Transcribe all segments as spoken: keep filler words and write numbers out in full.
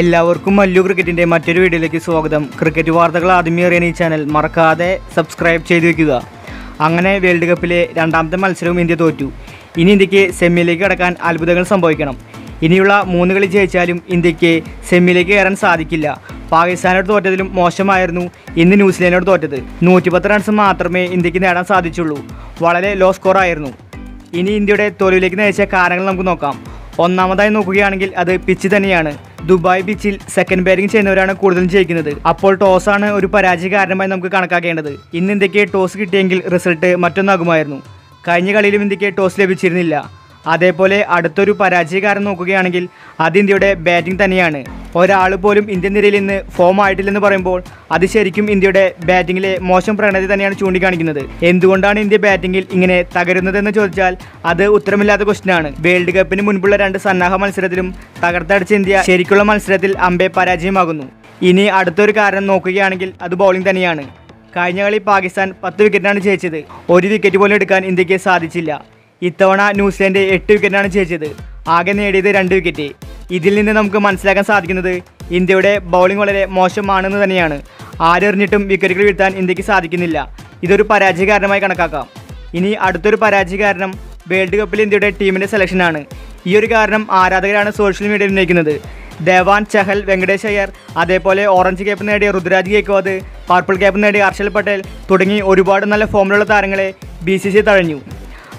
എല്ലാവർക്കും മല്ലു ക്രിക്കറ്റിന്റെ മറ്റൊരു വീഡിയോയിലേക്ക് സ്വാഗതം. ക്രിക്കറ്റ് വാർത്തകൾ ആദ്യമേ അറിയാൻ ഈ ചാനൽ മറക്കാതെ സബ്സ്ക്രൈബ് ചെയ്തു വെക്കുക. അങ്ങനെ വേൾഡ് കപ്പിലെ രണ്ടാമത്തെ മത്സരവും ഇന്ത്യ തോറ്റു. ഇനി ഇന്ത്യക്ക് സെമിയിലേക്ക് കടക്കാൻ അത്ഭുതങ്ങൾ സംഭവിക്കണം. ഇനിയുള്ള മൂന്ന് കളി ജയിച്ചാലും ഇന്ത്യക്ക് സെമിയിലേക്ക് കയറാൻ സാധിക്കില്ല. പാകിസ്ഥാനോട് തോറ്റതിലും മോശമായിരുന്നു ഇന്ന് ന്യൂസിലൻഡിനോട് തോറ്റത്. നൂറ്റിപ്പത്ത് റൺസ് മാത്രമേ ഇന്ത്യക്ക് നേടാൻ സാധിച്ചുള്ളൂ. വളരെ ലോ സ്കോറായിരുന്നു. ഇനി ഇന്ത്യയുടെ തോൽവിയിലേക്ക് നയിച്ച കാരണങ്ങൾ നമുക്ക് നോക്കാം. ഒന്നാമതായി നോക്കുകയാണെങ്കിൽ അത് പിച്ച് തന്നെയാണ്. ദുബായ് ബീച്ചിൽ സെക്കൻഡ് ബാറ്റിംഗ് ചെയ്യുന്നവരാണ് കൂടുതലും ജയിക്കുന്നത്. അപ്പോൾ ടോസാണ് ഒരു പരാജയ കാരണമായി നമുക്ക് കണക്കാക്കേണ്ടത്. ഇന്ന് ഇന്ത്യക്ക് ടോസ് കിട്ടിയെങ്കിൽ റിസൾട്ട് മറ്റൊന്നാകുമായിരുന്നു. കഴിഞ്ഞ കളിയിലും ഇന്ത്യക്ക് ടോസ് ലഭിച്ചിരുന്നില്ല. അതേപോലെ അടുത്തൊരു പരാജയ കാരണം നോക്കുകയാണെങ്കിൽ അത് ഇന്ത്യയുടെ ബാറ്റിംഗ് തന്നെയാണ്. ഒരാൾ പോലും ഇന്ത്യൻ നിരയിൽ നിന്ന് ഫോം ആയിട്ടില്ലെന്ന് പറയുമ്പോൾ അത് ശരിക്കും ഇന്ത്യയുടെ ബാറ്റിങ്ങിലെ മോശം പ്രവണത തന്നെയാണ് ചൂണ്ടിക്കാണിക്കുന്നത്. എന്തുകൊണ്ടാണ് ഇന്ത്യ ബാറ്റിങ്ങിൽ ഇങ്ങനെ തകരുന്നതെന്ന് ചോദിച്ചാൽ അത് ഉത്തരമില്ലാത്ത ക്വസ്റ്റ്യനാണ്. വേൾഡ് കപ്പിന് മുൻപുള്ള രണ്ട് സന്നാഹ മത്സരത്തിലും തകർത്തടിച്ച ഇന്ത്യ ശരിക്കുള്ള മത്സരത്തിൽ അമ്പെ പരാജയമാകുന്നു. ഇനി അടുത്തൊരു കാരണം നോക്കുകയാണെങ്കിൽ അത് ബൗളിംഗ് തന്നെയാണ്. കഴിഞ്ഞ കളി പാകിസ്ഥാൻ പത്ത് വിക്കറ്റിനാണ് ജയിച്ചത്. ഒരു വിക്കറ്റ് പോലും എടുക്കാൻ ഇന്ത്യക്ക് സാധിച്ചില്ല. ഇത്തവണ ന്യൂസിലൻഡ് എട്ട് വിക്കറ്റിനാണ് ജയിച്ചത്. ആകെ നേടിയത് രണ്ട് വിക്കറ്റ്. ഇതിൽ നിന്ന് നമുക്ക് മനസ്സിലാക്കാൻ സാധിക്കുന്നത് ഇന്ത്യയുടെ ബൗളിംഗ് വളരെ മോശമാണെന്ന് തന്നെയാണ്. ആരെറിഞ്ഞിട്ടും വിക്കറ്റുകൾ വീഴ്ത്താൻ ഇന്ത്യക്ക് സാധിക്കുന്നില്ല. ഇതൊരു പരാജയ കാരണമായി കണക്കാക്കാം. ഇനി അടുത്തൊരു പരാജയ കാരണം വേൾഡ് കപ്പിൽ ഇന്ത്യയുടെ ടീമിൻ്റെ സെലക്ഷനാണ്. ഈ ഒരു കാരണം ആരാധകരാണ് സോഷ്യൽ മീഡിയയിൽ ഉന്നയിക്കുന്നത്. ദേവാൻ ചഹൽ, വെങ്കടേഷ് അയ്യർ, അതേപോലെ ഓറഞ്ച് ക്യാപ്പ് നേടിയ ഋതുരാജ് ഗെയ്ക്വാദ്, പർപ്പിൾ ക്യാപ്പ് നേടിയ ഹർഷൽ പട്ടേൽ തുടങ്ങി ഒരുപാട് നല്ല ഫോമിലുള്ള താരങ്ങളെ ബി സി സി ഐ തഴഞ്ഞു.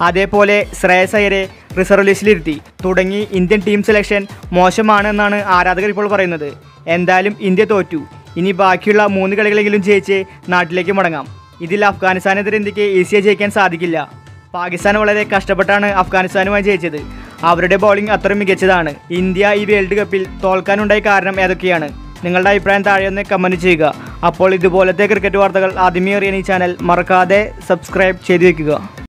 അതേപോലെ ശ്രേയസ് അയ്യരെ റിസർവ് ലിസ്റ്റിലിരുത്തി. തുടങ്ങി ഇന്ത്യൻ ടീം സെലക്ഷൻ മോശമാണെന്നാണ് ആരാധകർ ഇപ്പോൾ പറയുന്നത്. എന്തായാലും ഇന്ത്യ തോറ്റു. ഇനി ബാക്കിയുള്ള മൂന്ന് കളികളെങ്കിലും ജയിച്ച് നാട്ടിലേക്ക് മടങ്ങാം. ഇതിൽ അഫ്ഗാനിസ്ഥാനെതിരെ ഇന്ത്യക്ക് ഈസിയായി ജയിക്കാൻ സാധിക്കില്ല. പാകിസ്ഥാൻ വളരെ കഷ്ടപ്പെട്ടാണ് അഫ്ഗാനിസ്ഥാനുമായി ജയിച്ചത്. അവരുടെ ബൗളിംഗ് അത്ര മികച്ചതാണ്. ഇന്ത്യ ഈ വേൾഡ് കപ്പിൽ തോൽക്കാനുണ്ടായ കാരണം ഏതൊക്കെയാണ്? നിങ്ങളുടെ അഭിപ്രായം താഴെ ഒന്ന് കമൻറ്റ് ചെയ്യുക. അപ്പോൾ ഇതുപോലത്തെ ക്രിക്കറ്റ് വാർത്തകൾ ആദ്യമേ അറിയാൻ ഈ ചാനൽ മറക്കാതെ സബ്സ്ക്രൈബ് ചെയ്തു വയ്ക്കുക.